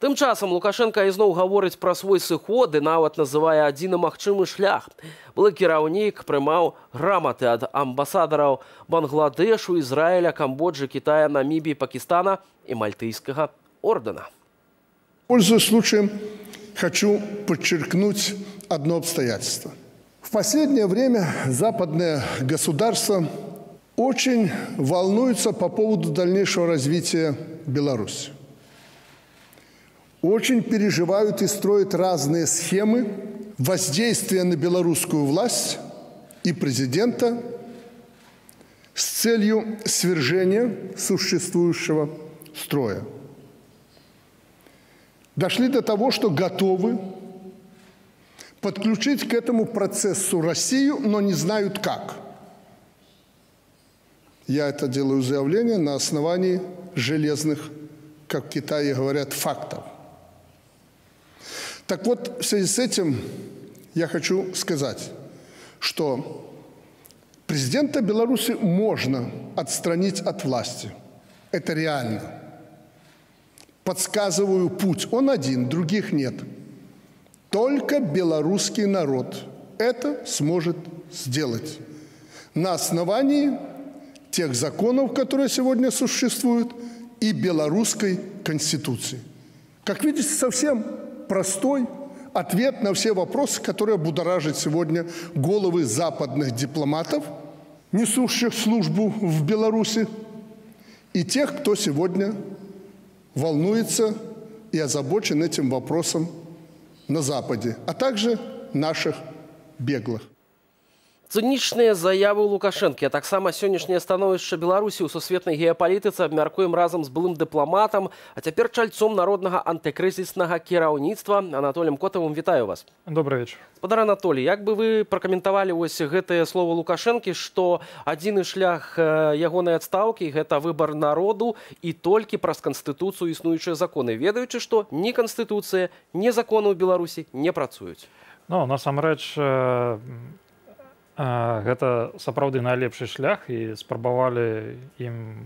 Тым часам Лукашенко ізноў гаворыць пра свой сыход і нават называе адзіны магчымы шлях. Былы кіраўнік прымаў граматы ад амбасадараў Бангладешу, Ізраіля, Камбоджы, Китая, Намібіі, Пакистана и Мальтийского ордена. Пользуясь случаем, хочу подчеркнуть одно обстоятельство. В последнее время западные государства очень волнуются по поводу дальнейшего развития Беларуси. Очень переживают и строят разные схемы воздействия на белорусскую власть и президента с целью свержения существующего строя. Дошли до того, что готовы подключить к этому процессу Россию, но не знают как. Я это делаю заявление на основании железных, как в Китае говорят, фактов. Так вот, в связи с этим я хочу сказать, что президента Беларуси можно отстранить от власти. Это реально. Подсказываю путь. Он один, других нет. Только белорусский народ это сможет сделать на основании тех законов, которые сегодня существуют, и белорусской конституции. Как видите, совсем простой ответ на все вопросы, которые будоражат сегодня головы западных дипломатов, несущих службу в Беларуси, и тех, кто сегодня волнуется и озабочен этим вопросом на Западе, а также наших беглых. Цынічныя заявы Лукашэнкі, а таксама сённяшняе становішча Беларусі ў сусветнай геапалітыцы абмяркуем разам з былым дыпламатам, а цяпер чальцом народнага антыкрызіснага кіраўніцтва Анатоліем Котевым. Вітаю вас. Добры вечар. Спадар Анатолій, як бы вы пракаментавалі вось гэтае слово Лукашэнкі, што адзіны шлях ягонай адстаўкі гэта выбар народу і толькі праз канстытуцыю існуючыя законы, ведаючы, што ні канстытуцыя, ні законы ў Беларусі не працуюць? Ну, насамрэч, гэта сапраўды найлепшы шлях, і спрабавалі ім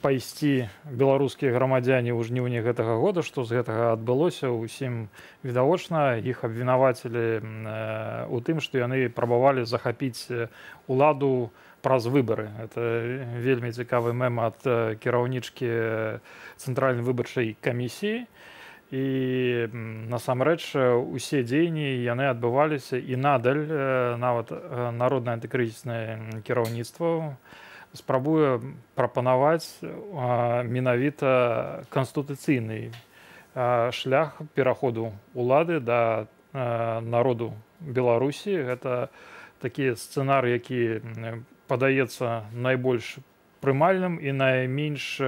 пайсці беларускія грамадзяне ў жніўні гэтага года. Што з гэтага адбылося, усім відавочна. Іх абвінавацілі у тым, што яны прабавалі захапіць уладу праз выбары. Это вельмі цікавы мем ад кіраўнічкі Цэнтральнай выбарчай камісіі. І насамрэч усе дзеянні яны адбываліся і надаль, нават народнае антыкрызіснае кіраўніцтва спрабуе прапанаваць менавіта канстытуцыйны шлях пераходу улады да народу Беларусі. Гэта такі сцэнар, які падаецца найбольш прымальным і найменш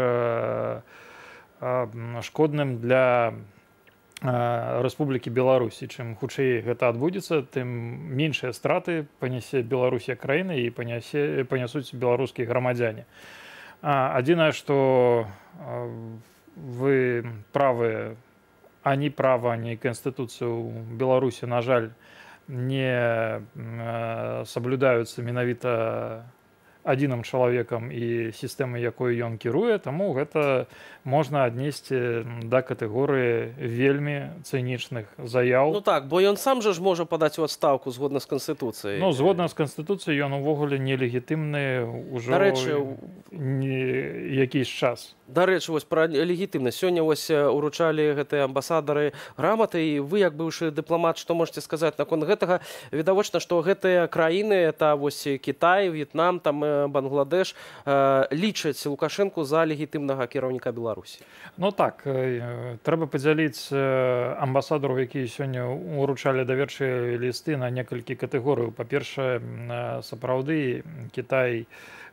шкодным для Рэспублікі Беларусі. Чым хутчэй гэта адбудзецца, тым меншыя страты панясе Беларусь як краіна і панясуць беларускія грамадзяне. Адзінае, што вы правы, ані права, ані канстытуцыя ў Беларусі, на жаль, не соблюдаюцца менавіта адзіным чалавекам і сістэмы, якой ён кіруе, таму гэта можна аднесці да катэгорыі вельмі цынічных заяў. Ну так, бо ён сам жа ж можа падаць у адстаўку згодна з канстытуцыяй. Ну, згодна з канстытуцыяй ён увогуле нелегітымны ўжо якийсь час. Дарэчы, вось пра легітымнасць. Сёння вось уручалі гэтыя амбасадары граматы, і вы, як быўшы дыпламат, што можаце сказаць наконт гэтага? Відавочна, што гэтыя краіны, это вось Кітай, В'етнам, там Бангладеш, лічаць Лукашэнку за легітымнага кіраўніка Беларусі. Ну так, трэба падзяліць амбасадараў, якія сёння уручалі даверчыя лісты, на некалькі катэгорыяў. Па-першае, сапраўды Кітай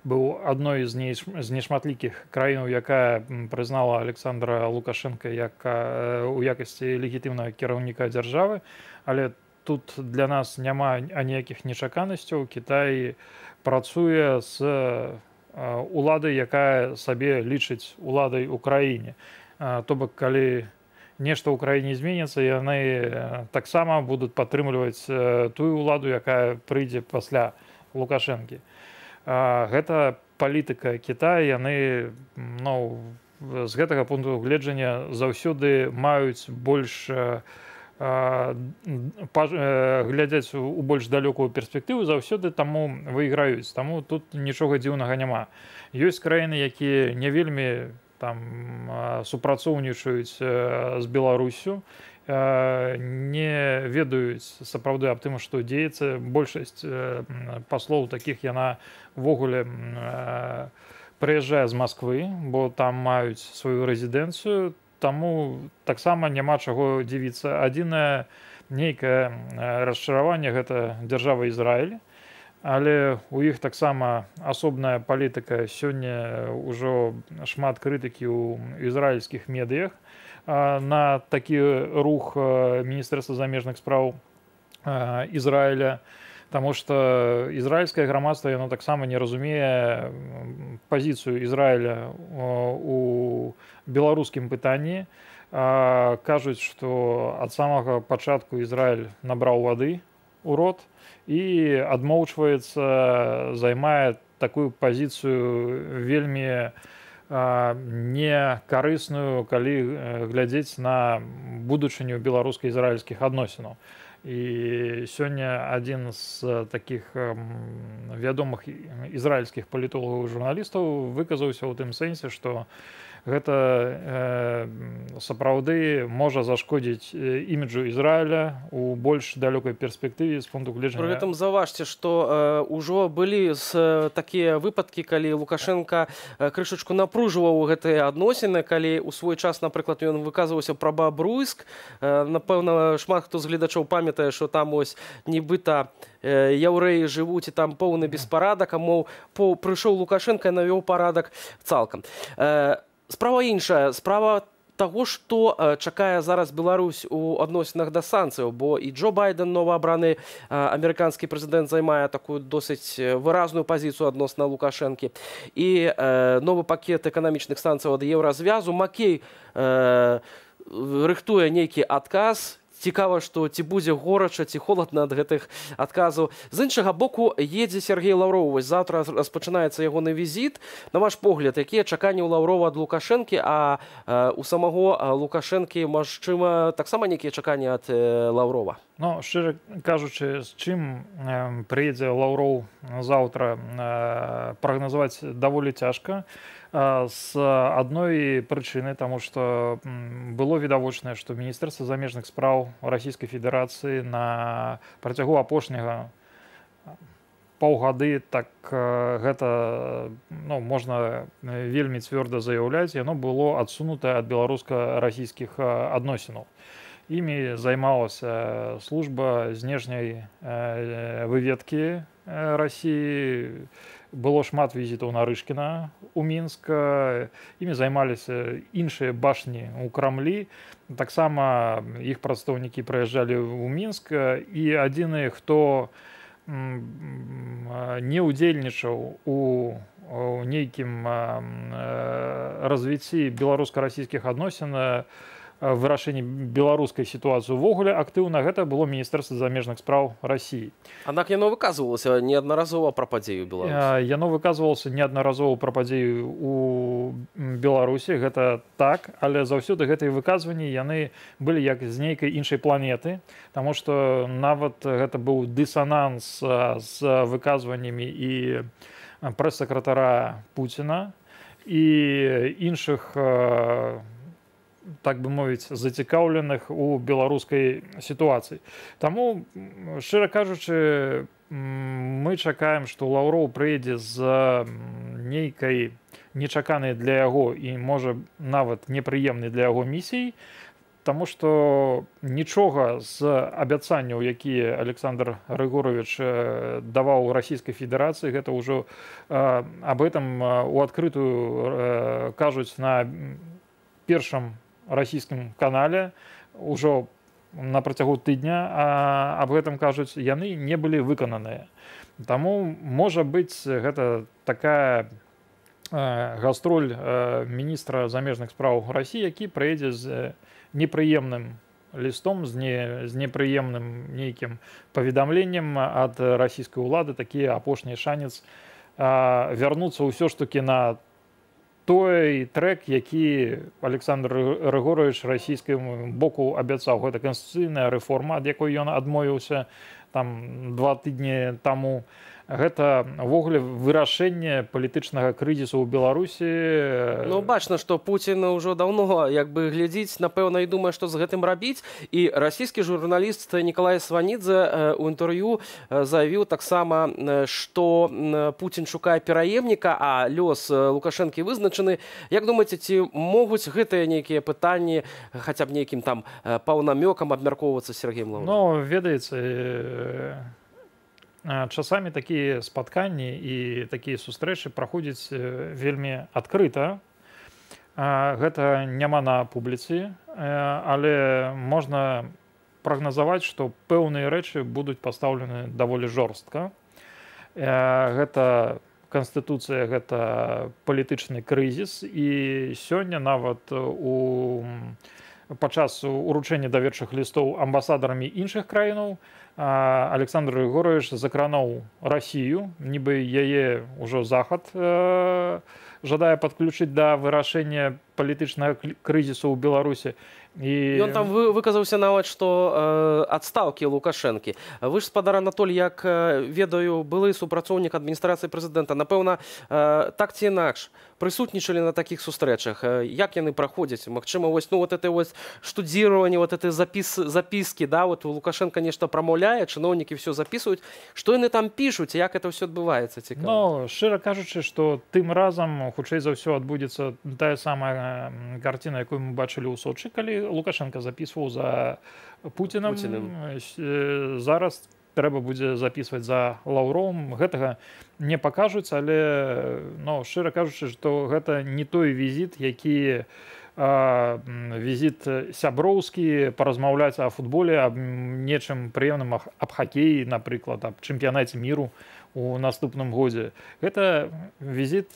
быў адной з нешматлікіх краінаў, якая прызнала Александра Лукашэнка у якасці легітымнага кіраўніка дзяржавы, але тут для нас няма аніякіх нечаканасцяў. Кітай працуе з уладай, якая сабе лічыць уладай у краіне. То бок, калі нешта ў краіне зменіцца, яны таксама будуць падтрымліваць тую уладу, якая прыйдзе пасля Лукашэнкі. Гэта палітыка Китая, яны з гэтага пункту гледжання заўсёды маюць больш глядзяць у больш далёкую перспектыву, заўсёды таму выйграюць, таму тут нічога дзіўнага няма. Ёсць краіны, якія не вельмі супрацоўнічаюць з Беларусю, не ведаюць сапраўды аб тым, што дзеецца. Большасць паслоў такіх яна ввогуле прыязджае з Масквы, бо там маюць сваю рэзідэнцыю, таму таксама няма чаго дзівіцца. Адзінае нейкае расчараванне гэта дзяржава Ізраіль, але у іх таксама асобная палітыка. Сёння ўжо шмат крытыкі ў ізраільскіх медыях на такі рух Міністэрства замежных спраў Ізраіля, таму што ізраільскае грамадства яно таксама не разумее пазіцыю Ізраіля у беларускім пытанні. Кажуць, што ад самага пачатку Ізраіль набраў вады у рот і адмоўчваецца, займае такую пазіцыю вельмі некарысную, калі глядзець на будучыню беларуска-ізраільскіх адносінаў. І сёння адзін з такіх вядомых ізраільскіх палітолагаў і журналістаў выказаўся ў тым сэнсе, што гэта сапраўды можа зашкодзіць іміджу Ізраіля у больш далёкай перспектыве з пункту гледжання. Пры гэтым заўважце, што ўжо былі такія выпадкі, калі Лукашенко крышачку напружваў гэтыя адносіны, калі ў свой час, напрыклад, ён выказваўся пра Бабруйск. Напэўна, шмат хто з гледачоў памятае, што там ось нібыта яўрэі жывуць і там поўны беспарадак, а мол, прыйшоў Лукашенко і навёў парадак цалкам. Справа іншая, справа таго, што чакае зараз Беларусь у адносінах да санкцыяў, бо і Джо Байден, новаабраны амерыканскі прэзідэнт, займае такую досыць выразную пазіцыю адносна Лукашэнкі. І новы пакет эканамічных санкцыяў ад Еўразвязу. Макей рыхтуе нейкі адказ. Цікава, што ці будзе горача, ці холадна ад гэтых адказаў. З іншага боку, едзе Сергей Лавров. Вось завтра распачынаецца ягоны візіт. На ваш погляд, якія чаканні ў Лаврова ад Лукашэнкі, а у самого Лукашэнкі, магчыма, таксама нейкія чаканні ад Лаврова? Ну, шчыра кажучы, з чым прыедзе Лавров заўтра, прагназаваць даволі цяжка. С одной причины, потому что было видовочное, что Министерство замежных справ Российской Федерации на протягу апошняга паўгады, так гэта, ну, можна вельмі цвёрда заяўляць, яно было адсунутае ад беларуска-расійскіх адносінаў. Імі займалася служба знешняй выведкі России, было шмат візітаў Нарышкіна у Мінск, імі займаліся іншыя башні у Крамлі, таксама іх прадстаўнікі прыязджалі ў Мінск, і адзіны, хто не ўдзельнічаў у нейкім развіцці беларуска-расійскіх адносін, вырашэнні беларускай сітуацыі ўвогуле актыўна, гэта было Міністэрства замежных спраў Росіі. Аднак яно выказвалася неаднаразова пра падзею ў Беларусі. Яно выказвалася неаднаразова пра падзею ў Беларусі, гэта так, але заўсёды гэтыя выказванні яны былі як з нейкай іншай планеты, таму што нават гэта быў дысананс з выказваннямі і прэс-сакратара Пуціна, і іншых, так бы мовіць, зацікаўленых у беларускай сітуацыі. Таму, шчыра кажучы, мы чакаем, што Лаўроў прыйдзе з нейкай нечаканай для яго і, можа, нават непрыемнай для яго місій, таму што нічога з абяцанняў, якія Александр Рыгорович даваў Расійскай Федэрацыі, гэта ўжо аб гэтым у адкрытую кажуць на першым расійскім канале ўжо на працягу тыдня, аб гэтым кажуць, яны не былі выкананыя. Таму, можа быць, гэта такая гастроль міністра замежных спраў Расіі, які прыедзе з непрыемным лістом, з непрыемным нейкім паведамленнем ад расійскай улады, такі апошні шанец вярнуцца ўсё ж такі на той трек, які Александр Григорович расійскому боку обяцаў. Гэта конституцыйная рэформа, ад якой ён адмовіўся там 2 тыдні таму. Гэта ўвогуле вырашэнне палітычнага крызісу ў Беларусі. Ну бачна, што Путін ўжо даўно як бы глядзіць, напэўна, і думае, што з гэтым рабіць. І расійскі журналіст Николай Сванідзе у інтэрв'ю заявіў таксама, што Путін шукае пераемніка, а лёс Лукашэнкі вызначаны. Як думаеце, ці могуць гэтыя нейкія пытанні хаця б нейкім там паўнамёкам абмяркоўвацца Сергеем Лавровым? Ну, ведаеце, часамі такія спатканні і такія сустрэчы праходзяць вельмі адкрыта. Гэта няма на публіцы, але можна прагназаваць, што пэўныя рэчы будуць пастаўлены даволі жорстка. Гэта канстытуцыя, гэта палітычны крызіс, і сёння нават падчас уручэння даверчых лістоў амбасадарамі іншых краінаў Александр Григорович закрануў Россию, нібы яе ўжо Захад жадае падключыць да вырашэння палітычнага крызісу ў Беларусі. І ён там выказаўся нават, што адстаўкі Лукашэнкі. Вы ж, спадар Анатоль, як ведаю, былы супрацоўнік адміністрацыі прэзідэнта, напэўна, так ці інакш прысутнічалі на такіх сустрэчах. Як яны праходзяць? Магчыма, вось, ну, вот это вот штудзіраванне, вот это записки, да, вот Лукашенко нешта прамаўляе, чыноўнікі все записывают. Што яны там пишут, як это все адбываецца? Цікава. Ну, шчыра кажучы, што тым разам, хутчэй за ўсё, адбудзецца тая самая карціна, якую мы бачылі ў Сочы, калі Лукашенко записываў за Путінам. Зараз трэба будзе записываць за Лаўровым. Гэтага не пакажуць, але, ну, шчыра кажучы, што гэта не той візіт, які візіт сяброўскі, паразмаўляць о футболе, аб нечым прыемным, аб хакеі, напрыклад, аб чэмпіянаце міру у наступным годзе. Гэта візіт,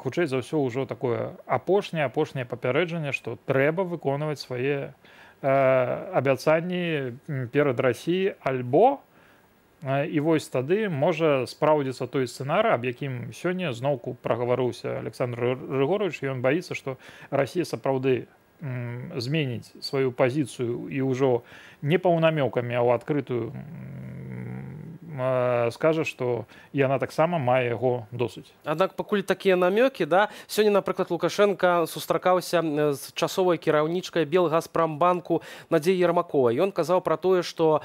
хутчэй за ўсё, ўжо такое апошняе папярэджанне, што трэба выконваць свае абяцанні перад Расіяй, альбо і вось тады можа спраўдзіцца той сцэнарый, аб якім сёння зноўку прагаварыўся Александр Григорович. Ён баіцца, што Расія сапраўды зменіць сваю пазіцыю і ўжо не паўнамёкамі, а ў адкрытую скажа, што яна таксама мае яго досыць. Аднак пакуль такія намёкі, да, сёння, напрыклад, Лукашенко сустракаўся з часовай кіраўнічкай Белгазпромбанку Надзей Ермаковай. Ён казаў пра тое, што,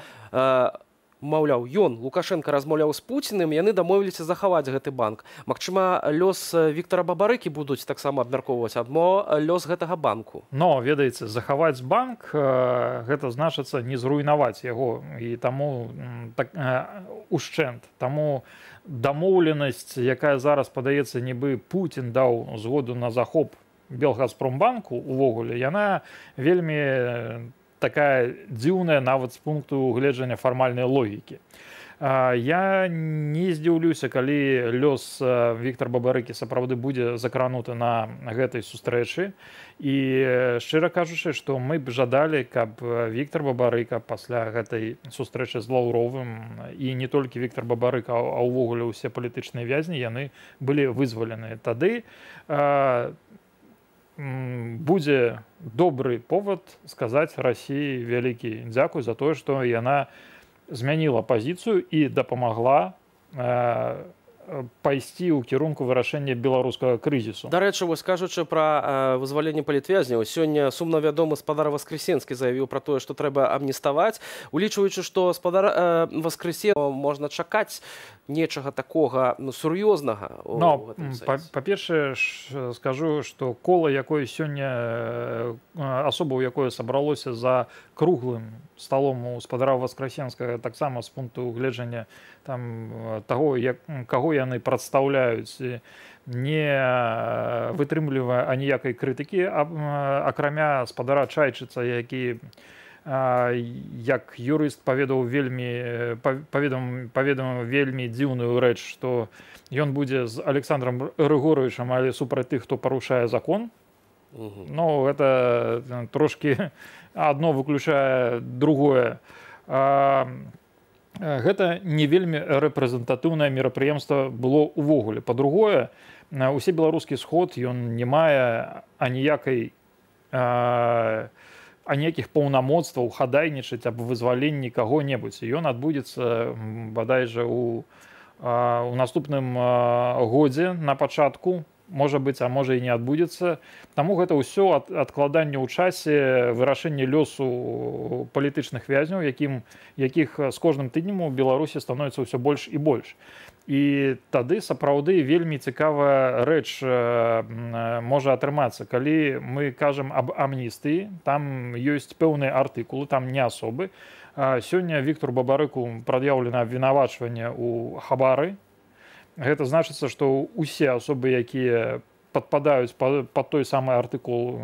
маўляў, ён, Лукашенко, размаўляў з Пуціным, яны дамовіліся захаваць гэты банк. Магчыма, лёс Віктора Бабарыкі будуць таксама абмяркоўваць, адмо лёс гэтага банку. Но, ведаеце, захаваць банк, гэта значыцца не зруйнаваць яго, і таму ушчэнт. Таму дамоўленасць, якая зараз падаецца, нібы Путін даў згоду на захоп Белгазпромбанку, увогуле, яна вельмі такая дзіўная нават з пункту гледжання фармальнай логікі. Я не здзіўлюся, калі лёс Віктора Бабарыкі сапраўды будзе закрануты на гэтай сустрэчы. І шчыра кажучы, што мы б жадалі, каб Віктор Бабарыка пасля гэтай сустрэчы з Лаўровым, і не толькі Віктор Бабарыка, а ўвогуле ўсе палітычныя вязні, яны былі вызвалены. Тады будзе добры повод сказаць Расіі вялікі дзякуй за тое, што яна змяніла пазіцыю і дапамагла пайсці ў кірунку вырашэння беларускага крызісу. Дарэчы, вось кажучы пра вызваленне палітвязняў, сёння сумна вядома, спадар Васкрасенскі заявіў пра тое, што трэба амніставаць, улічваючы, што спадар Васкрасенскі можна чакаць нечага такога, ну, сур'ёзнага. Ну, па-першае, скажу, што кола, якое сёння, асобаў, якое сабралося за круглым сталом у спадара Васкрасенскага, таксама з пункту гледжання там таго, каго яны прадстаўляюць, не вытрымлівае аніякай крытыкі, акрамя спадара Чайчыца, які, як юрыст, паведаміў вельмі дзіўную рэч, што ён будзе з Александром Григоровичам, але супраць тых, хто парушае закон. Ну, гэта трошки адно выключае другое. Гэта не вельмі рэпрэзентатыўнае мерапрыемства было ўвогуле. Па-другое, усе беларускі сход ён не мае аніякай аніякіх паўнамоцтваў хадайнічаць аб вызваленні каго-небудзь. Ён адбудзецца бадай жа у наступным годзе на пачатку, можа быць, а можа і не адбудзецца. Таму гэта ўсё адкладанне ў часе вырашэння лёсу палітычных вязняў, якіх з кожным тыднем у Беларусі становіцца ўсё больш і больш. І тады сапраўды вельмі цікавая рэч можа атрымацца. Калі мы кажам аб амністыі, там ёсць пэўныя артыкулы, там не асобы. Сёння Віктор Бабарыку прад'яўлена абвінавачванне ў хабары. Гэта значыцца, што ўсе асобы, якія падпадаюць пад той самы артыкул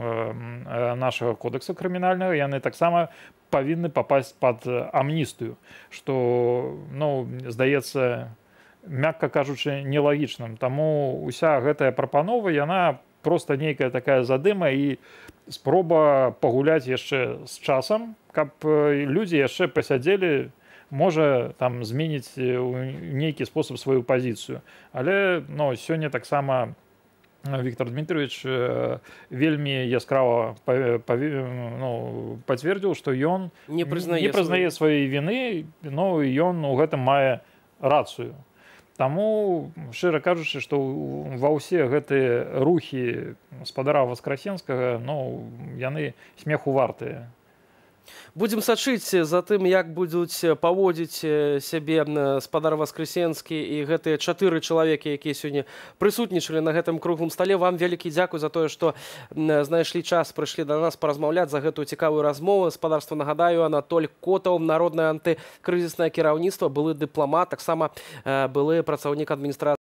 нашага кодекса крымінальнага, яны таксама павінны папасць пад амністыю, што, здаецца, мякка кажучы, нелагічным. Таму уся гэтая прапанова, яна проста нейкая такая задыма і спроба пагуляць яшчэ з часам, каб людзі яшчэ пасядзелі, можа там зменіць нейкі спосаб сваю пазіцыю. Але сёння таксама Віктор Дмітровіч вельмі яскрава пацвердзіў, што ён не прызнае сваёй віны, і ён у гэтым мае рацыю. Таму, шчыра кажучы, што ва ўсе гэтыя рухі спадара Васкрасенскага, яны смеху вартыя. Будзем сачыць за тым, як будуць паводзіць сябе спадар Васкрасенскі і гэтыя 4 чалавекі, якія сёння прысутнічалі на гэтым круглым стале. Вам вялікі дзякуй за тое, што знайшлі час, прыйшлі да нас паразмаўляць за гэтую цікавую размову. Спадарства, нагадаю, Анатоль Котев, народнае антыкрызіснае кіраўніцтва, былы дыпламат, таксама былы працаўнік адміністрацыі.